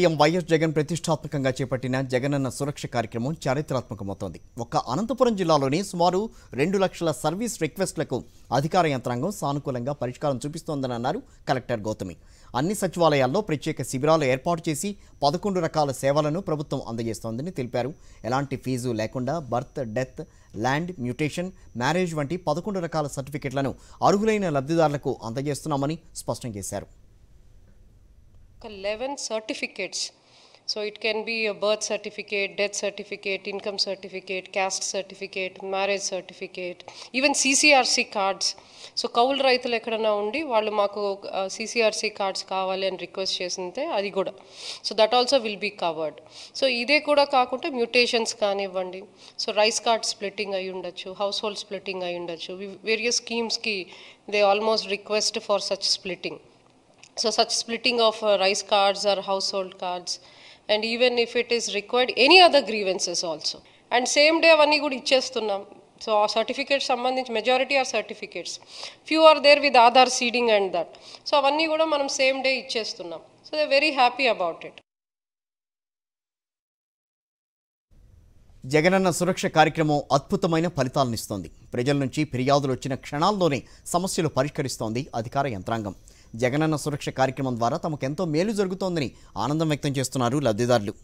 CM YS Jagan ప్రతిష్టాత్మకంగా చేపట్టిన జగనన్న సురక్ష కార్యక్రమం చారిత్రాత్మకమవుతోంది. ఒక్క అనంతపురం జిల్లాలోనే సుమారు 2 లక్షల సర్వీస్ రిక్వెస్ట్లకు అధికార యంత్రాంగం సానుకూలంగా పరిష్కారం చూపిస్తోందని అన్నారు కలెక్టర్ గౌతమి. అన్ని సచివాలయాల్లో ప్రత్యేక శిబిరాలు ఏర్పాటు చేసి 11 రకాల సేవలను ప్రభుత్వం అందజేస్తోందని తెలిపారు. ఎలాంటి ఫీజు లేకుండా birth, death, land, mutation, marriage వంటి 11 రకాల సర్టిఫికెట్లను అర్హులైన లబ్ధిదారులకు అందజేస్తున్నామని స్పష్టం చేశారు. 11 certificates, so it can be a birth certificate, death certificate, income certificate, caste certificate, marriage certificate, even CCRC cards. So kaul raithulu ekkadana undi vallu maaku CCRC cards kavali and request chesinte adi kuda, so that also will be covered. So ide kuda kaakunte mutations kaani ivandi, so rice card splitting ayundachu, household splitting ayundachu, various schemes ki they almost request for such splitting. So such splitting of rice cards or household cards, and even if it is required, any other grievances also. And same day, one good ichchestunnam. So our certificates, sambandhinchi majority are certificates. Few are there with Aadhaar seeding and that. So avanni kuda manam same day ichchestunnam. So they are very happy about it. Jagananna Suraksha కార్యక్రమం అద్భుతమైన ఫలితాలను ఇస్తోంది. ప్రజల నుంచి ఫిర్యాదులు వచ్చిన క్షణాల్లోనే సమస్యలు పరిష్కరిస్తోంది అధికార యంత్రాంగం. జగనన్న సురక్ష కార్యక్రమం ద్వారా తమకెంతో మేలు జరుగుతోందని ఆనందం వ్యక్తం చేస్తున్నారు లబ్ధిదారులు.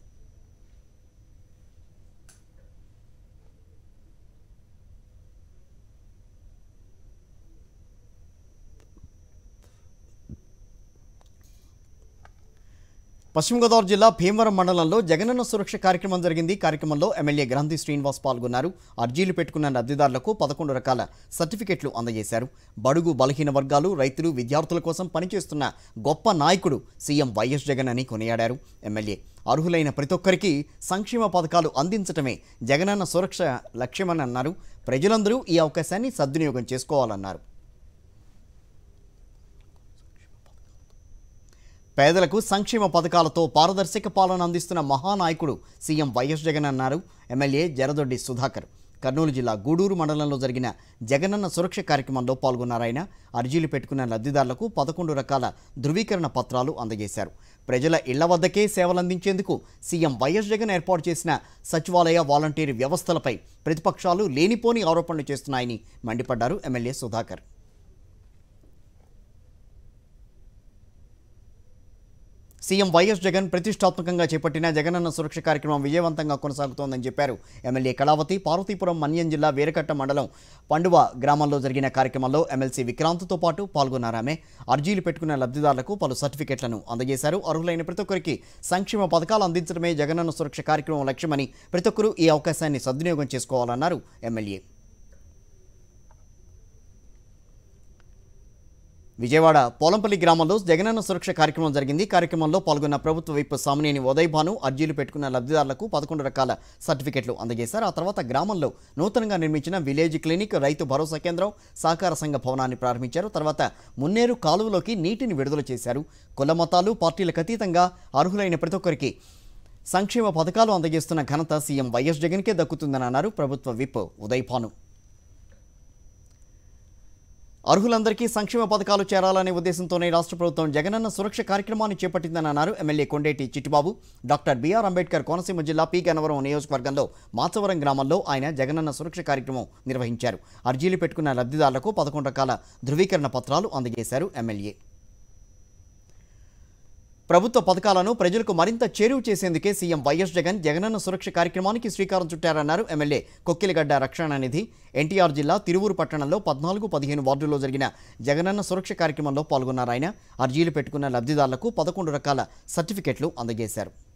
పశ్చిమ గోదావరి జిల్లా భీమవరం మండలంలో జగనన్న సురక్ష కార్యక్రమం జరిగింది. కార్యక్రమంలో ఎమ్మెల్యే గ్రంథి శ్రీనివాస్ పాల్గొన్నారు. అర్జీలు పెట్టుకున్న లబ్ధిదారులకు 11 రకాల సర్టిఫికెట్లు అందజేశారు. బడుగు బలహీన వర్గాలు, రైతులు, విద్యార్థుల కోసం పనిచేస్తున్న గొప్ప నాయకుడు సీఎం వైఎస్ జగన్ అని కొనియాడారు ఎమ్మెల్యే. అర్హులైన ప్రతి ఒక్కరికి సంక్షేమ పథకాలు అందించడమే జగనన్న సురక్ష లక్ష్యమని అన్నారు. ప్రజలందరూ ఈ అవకాశాన్ని సద్వినియోగం చేసుకోవాలన్నారు. పేదలకు సంక్షేమ పథకాలతో పారదర్శక పాలన అందిస్తున్న మహానాయకుడు సీఎం వైఎస్ జగన్ అన్నారు ఎమ్మెల్యే జరదొడ్డి సుధాకర్. కర్నూలు జిల్లా గూడూరు మండలంలో జరిగిన జగనన్న సురక్ష కార్యక్రమంలో పాల్గొన్నారాయన. అర్జీలు పెట్టుకున్న లబ్ధిదారులకు 11 రకాల ధృవీకరణ పత్రాలు అందజేశారు. ప్రజల ఇళ్ల వద్దకే సేవలందించేందుకు సీఎం వైఎస్ జగన్ ఏర్పాటు చేసిన సచివాలయ వాలంటీర్ వ్యవస్థలపై ప్రతిపక్షాలు లేనిపోని ఆరోపణలు చేస్తున్నాయని మండిపడ్డారు MLA Sudhakar. CM YS Jagan ప్రతిష్టాత్మకంగా చేపట్టిన జగనన్న సురక్ష కార్యక్రమం విజయవంతంగా కొనసాగుతోందని చెప్పారు ఎమ్మెల్యే కళావతి. పార్వతీపురం మన్యం జిల్లా వీరకట్ట మండలం పండువ గ్రామంలో జరిగిన కార్యక్రమంలో ఎమ్మెల్సీ విక్రాంత్తో పాటు పాల్గొన్నారామె. అర్జీలు పెట్టుకున్న లబ్ధిదారులకు పలు సర్టిఫికెట్లను అందజేశారు. అర్హులైన ప్రతి ఒక్కరికి సంక్షేమ పథకాలు అందించడమే జగనన్న సురక్ష కార్యక్రమం లక్ష్యమని ప్రతి ఒక్కరూ ఈ అవకాశాన్ని సద్వినియోగం చేసుకోవాలన్నారు ఎమ్మెల్యే. విజయవాడ పోలంపల్లి గ్రామంలో జగనన్న సురక్ష కార్యక్రమం జరిగింది. కార్యక్రమంలో పాల్గొన్న ప్రభుత్వ వైపు సామినేని ఉదయభాను అర్జీలు పెట్టుకున్న లబ్ధిదారులకు 11 రకాల సర్టిఫికెట్లు అందజేశారు. ఆ తర్వాత గ్రామంలో నూతనంగా నిర్మించిన విలేజ్ క్లినిక్, రైతు భరోసా కేంద్రం, సహకార సంఘ భవనాన్ని ప్రారంభించారు. తర్వాత మున్నేరు కాలువలోకి నీటిని విడుదల చేశారు. కుల మతాలు, పార్టీలకు అతీతంగా అర్హులైన ప్రతి ఒక్కరికి సంక్షేమ పథకాలు అందజేస్తున్న ఘనత సీఎం వైఎస్ జగన్కే దక్కుతుందని అన్నారు ప్రభుత్వ విప్ ఉదయభాను. అర్హులందరికీ సంక్షేమ పథకాలు చేరాలనే ఉద్దేశంతోనే రాష్ట్ర ప్రభుత్వం జగనన్న సురక్ష కార్యక్రమాన్ని చేపట్టిందని అన్నారు MLA Kondeti Chittibabu. Doctor BR Ambedkar Konaseema జిల్లా పి గన్నవరం నియోజకవర్గంలో మాచవరం గ్రామంలో ఆయన జగనన్న సురక్ష కార్యక్రమం నిర్వహించారు. అర్జీలు పెట్టుకున్న లబ్ధిదారులకు 11 రకాల ధృవీకరణ పత్రాలు అందజేశారు ఎమ్మెల్యే. ప్రభుత్వ పథకాలను ప్రజలకు మరింత చేరువ చేసేందుకే సీఎం వైఎస్ జగన్ జగనన్న సురక్ష కార్యక్రమానికి శ్రీకారం చుట్టారన్నారు ఎమ్మెల్యే కొక్కిలిగడ్డ రక్షణానిధి. ఎన్టీఆర్ జిల్లా తిరువూరు పట్టణంలో 14, 15 వార్డుల్లో జరిగిన జగనన్న సురక్ష కార్యక్రమంలో పాల్గొన్నారు ఆయన. అర్జీలు పెట్టుకున్న లబ్ధిదారులకు 11 రకాల సర్టిఫికెట్లు అందజేశారు.